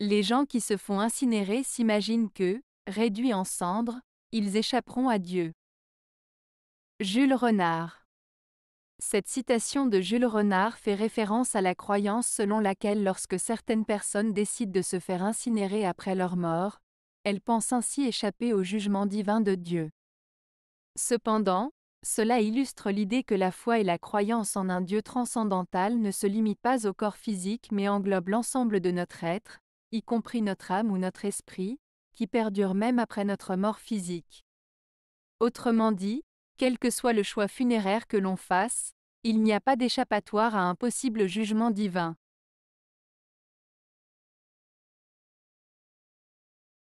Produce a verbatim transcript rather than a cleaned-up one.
Les gens qui se font incinérer s'imaginent que, réduits en cendres, ils échapperont à Dieu. Jules Renard. Cette citation de Jules Renard fait référence à la croyance selon laquelle lorsque certaines personnes décident de se faire incinérer après leur mort, elles pensent ainsi échapper au jugement divin de Dieu. Cependant, cela illustre l'idée que la foi et la croyance en un Dieu transcendantal ne se limitent pas au corps physique mais englobent l'ensemble de notre être, y compris notre âme ou notre esprit, qui perdure même après notre mort physique. Autrement dit, quel que soit le choix funéraire que l'on fasse, il n'y a pas d'échappatoire à un possible jugement divin.